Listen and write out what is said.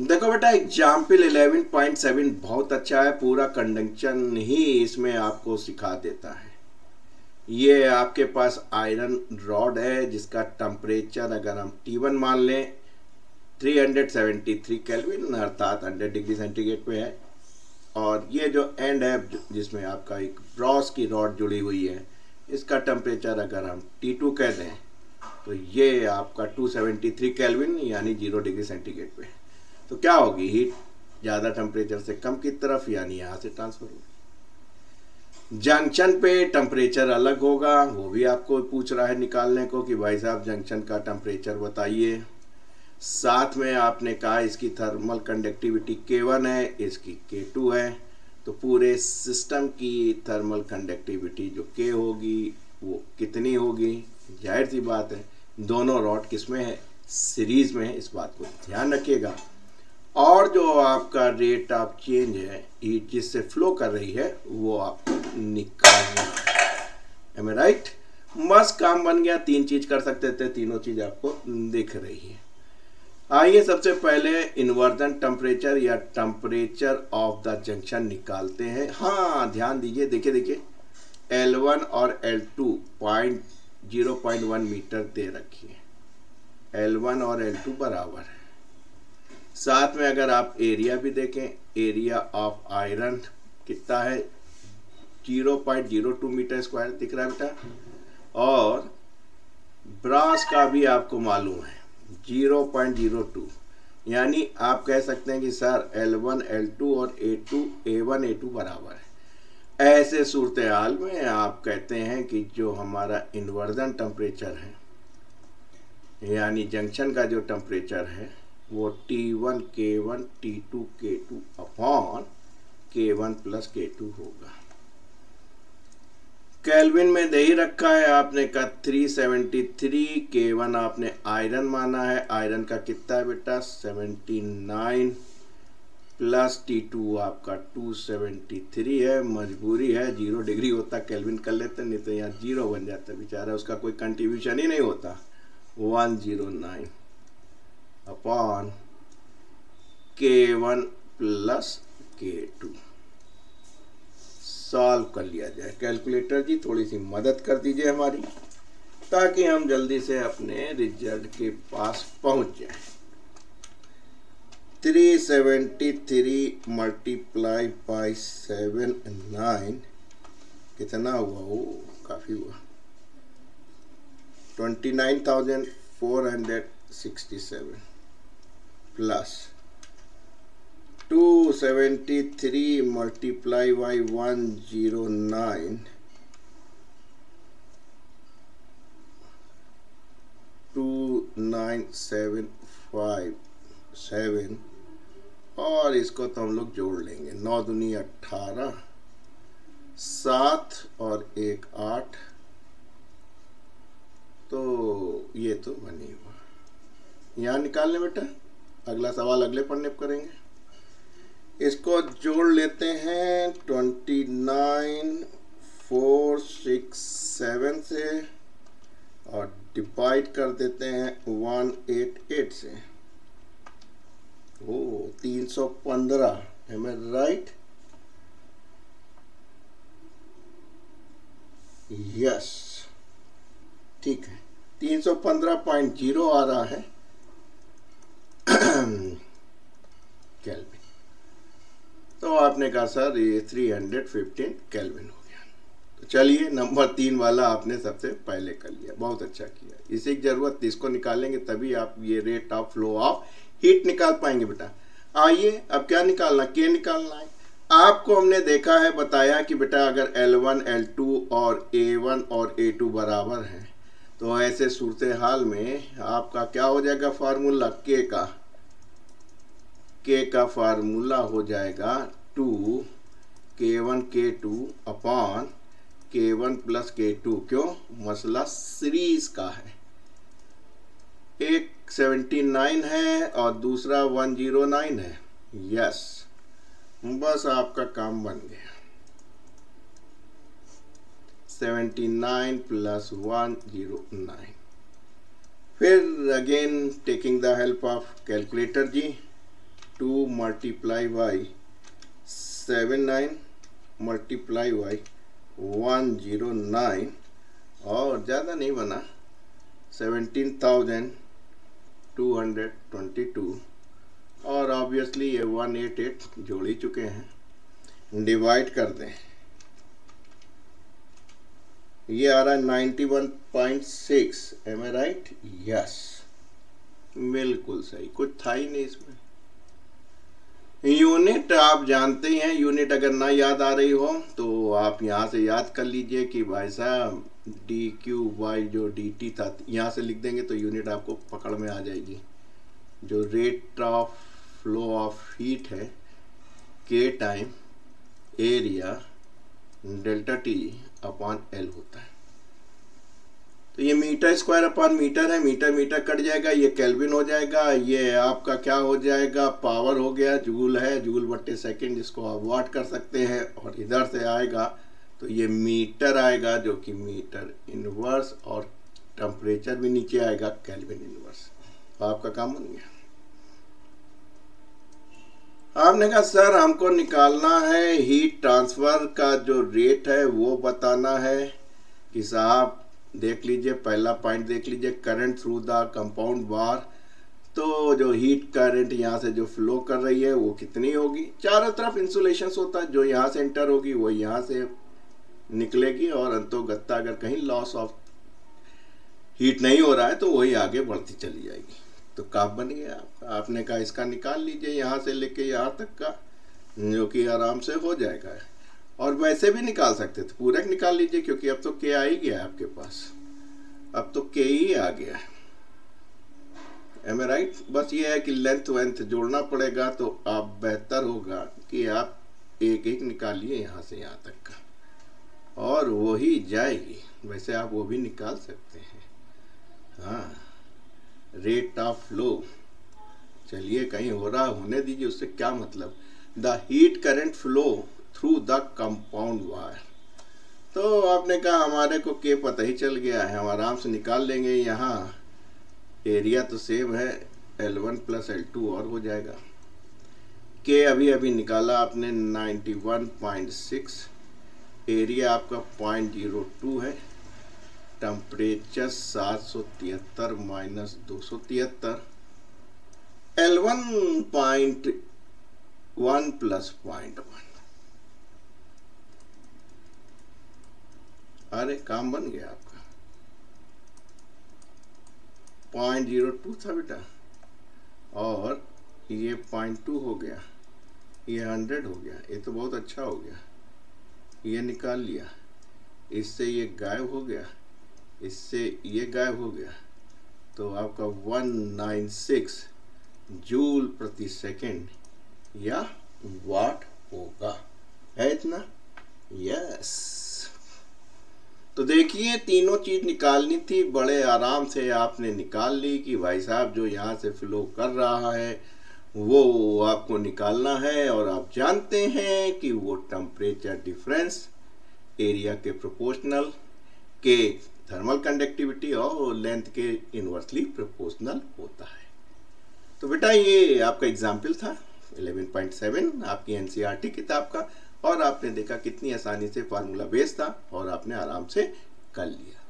देखो बेटा एग्जाम्पल 11.7 बहुत अच्छा है, पूरा कंडक्शन ही इसमें आपको सिखा देता है। ये आपके पास आयरन रॉड है जिसका टेम्परेचर अगर हम T1 मान लें 373 केल्विन अर्थात 100 डिग्री सेंटीग्रेड पे है, और ये जो एंड है जिसमें आपका एक ब्रॉस की रॉड जुड़ी हुई है इसका टेम्परेचर अगर हम T2 कह दें तो ये आपका 273 केल्विन यानी 0 डिग्री सेंटीग्रेड पे है। तो क्या होगी हीट ज़्यादा टेम्परेचर से कम की तरफ यानी यहाँ से ट्रांसफ़र होगी। जंक्शन पे टेम्परेचर अलग होगा, वो भी आपको पूछ रहा है निकालने को कि भाई साहब जंक्शन का टेम्परेचर बताइए। साथ में आपने कहा इसकी थर्मल कंडक्टिविटी K1 है, इसकी K2 है, तो पूरे सिस्टम की थर्मल कंडक्टिविटी जो K होगी वो कितनी होगी। जाहिर सी बात है दोनों रॉड किस में है, सीरीज़ में है, इस बात को ध्यान रखिएगा। और जो आपका रेट ऑफ चेंज है हीट जिससे फ्लो कर रही है वो आपको निकालना है। Am I right? मस्त काम बन गया, तीन चीज़ कर सकते थे, तीनों चीज़ आपको दिख रही है। आइए सबसे पहले इन्वर्जन टेम्परेचर या टेम्परेचर ऑफ द जंक्शन निकालते हैं। हाँ ध्यान दीजिए, देखिए देखिए L1 और L2 0.1 मीटर दे रखिए, L1 और L2 बराबर है। साथ में अगर आप एरिया भी देखें, एरिया ऑफ आयरन कितना है 0.02 मीटर स्क्वायर दिख रहा है बेटा, और ब्रास का भी आपको मालूम है 0.02, यानी आप कह सकते हैं कि सर L1 L2 और A1 A2 बराबर है। ऐसे सूरत हाल में आप कहते हैं कि जो हमारा इन्वर्जन टेम्परेचर है यानी जंक्शन का जो टेम्परेचर है वो T1 K1 T2 K2 upon K1 plus K2 होगा। केल्विन में दे ही रखा है, आपने कहा 373, K1 आपने आयरन माना है, आयरन का कितना है बेटा 79 प्लस T2 आपका 273 है। मजबूरी है 0 डिग्री होता केल्विन कर लेते, नहीं तो यहाँ 0 बन जाता बेचारा, उसका कोई कंट्रीब्यूशन ही नहीं होता। 109 upon K1 plus K2 solve कर लिया जाए। कैलकुलेटर जी थोड़ी सी मदद कर दीजिए हमारी ताकि हम जल्दी से अपने रिजल्ट के पास पहुंच जाए। 373 मल्टीप्लाई बाई 79 कितना हुआ, वो काफ़ी हुआ 29,467 प्लस 273 मल्टीप्लाई बाई 109 29,757, और इसको तो हम लोग जोड़ लेंगे 9 दूनी 18, 7 और 1 8, तो ये तो बनी हुआ। यहाँ निकाल लें बेटा, अगला सवाल अगले पढ़ने करेंगे। इसको जोड़ लेते हैं 29,467 से और डिवाइड कर देते हैं 188 से, ओ 315, एम आई राइट? यस ठीक है, 315.0 आ रहा है केल्विन। तो आपने कहा सर ये 315 केल्विन हो गया। तो चलिए नंबर 3 वाला आपने सबसे पहले कर लिया, बहुत अच्छा किया। इसी की जरूरत, इसको निकालेंगे तभी आप ये rate of flow of heat निकाल पाएंगे बेटा। आइए अब क्या निकालना, के निकालना है। आपको हमने देखा है, बताया कि बेटा अगर L1 L2 और A1 और A2 बराबर हैं तो ऐसे सूरत हाल में आपका क्या हो जाएगा फार्मूला, के का फार्मूला हो जाएगा 2 K1 K2 upon K1 plus K2। क्यों, मसला सीरीज का है, एक 79 है और दूसरा 109 है। यस, बस आपका काम बन गया। 79 प्लस 109, फिर again taking the help of calculator जी 2 multiply by 79 multiply by 109 और ज़्यादा नहीं बना 17,222 और ऑब्वियसली ये 188 जोड़ ही चुके हैं, डिवाइड कर दें। ये आ रहा है 91.6, एम आई राइट? यस, बिल्कुल सही, कुछ था ही नहीं इसमें। यूनिट आप जानते ही हैं, यूनिट अगर ना याद आ रही हो तो आप यहाँ से याद कर लीजिए कि भाई साहब डी क्यू वाई जो डी टी था यहाँ से लिख देंगे तो यूनिट आपको पकड़ में आ जाएगी। जो rate of flow of heat है, के time area delta T upon L होता है। तो ये मीटर स्क्वायर अपॉन मीटर है, मीटर मीटर कट जाएगा, ये केल्विन हो जाएगा, ये आपका क्या हो जाएगा, पावर हो गया, जूल है, जूल बट्टे सेकेंड जिसको आप वाट कर सकते हैं। और इधर से आएगा तो ये मीटर आएगा जो कि मीटर इनवर्स, और टेम्परेचर भी नीचे आएगा केल्विन इनवर्स। आपका काम बन गया। आपने कहा सर हमको निकालना है हीट ट्रांसफर का जो रेट है वो बताना है कि साहब देख लीजिए, पहला पॉइंट देख लीजिए, current through the compound bar. तो जो हीट करंट यहाँ से जो फ्लो कर रही है वो कितनी होगी, चारों तरफ इंसुलेशन होता है, जो यहाँ से एंटर होगी वो यहाँ से निकलेगी और अंतोगत्ता अगर कहीं लॉस ऑफ हीट नहीं हो रहा है तो वही आगे बढ़ती चली जाएगी। तो काम बन गया आपका। आपने कहा इसका निकाल लीजिए यहाँ से लेके यहाँ तक का, जो कि आराम से हो जाएगा। और वैसे भी निकाल सकते थे, पूरक निकाल लीजिए क्योंकि अब तो के आ ही गया आपके पास, अब तो के ही आ गया है, एम आई राइट? बस ये है कि लेंथ वेंथ जोड़ना पड़ेगा। तो आप बेहतर होगा कि आप एक एक निकालिए यहाँ से यहाँ तक का, और वही जाएगी। वैसे आप वो भी निकाल सकते हैं, हाँ, रेट ऑफ फ्लो। चलिए कहीं हो रहा होने दीजिए, उससे क्या मतलब। The heat current flow through the compound wire, तो आपने कहा हमारे को के पता ही चल गया है, हम आराम से निकाल लेंगे। यहाँ एरिया तो सेम है, L1 प्लस L2 और हो जाएगा। के अभी अभी निकाला आपने 91.6, एरिया आपका 0.02 है, टेम्परेचर 773 माइनस 273, L1 0.1 प्लस 0.1। अरे काम बन गया आपका। 0.02 था बेटा और ये 0.2 हो गया, ये 100 हो गया, ये तो बहुत अच्छा हो गया। ये निकाल लिया, इससे ये गायब हो गया, इससे ये गायब हो गया। तो आपका 196 जूल प्रति सेकंड या वाट होगा, है इतना? यस। तो देखिए तीनों चीज़ निकालनी थी, बड़े आराम से आपने निकाल ली कि भाई साहब जो यहाँ से फ्लो कर रहा है वो आपको निकालना है। और आप जानते हैं कि वो टेम्परेचर डिफरेंस एरिया के प्रोपोर्शनल, के थर्मल कंडक्टिविटी और लेंथ के इन्वर्सली प्रोपोर्शनल होता है। तो बेटा ये आपका एग्जाम्पल था 11.7 आपकी एनसीईआरटी किताब का, और आपने देखा कितनी आसानी से फार्मूला बेस्ड था और आपने आराम से कर लिया।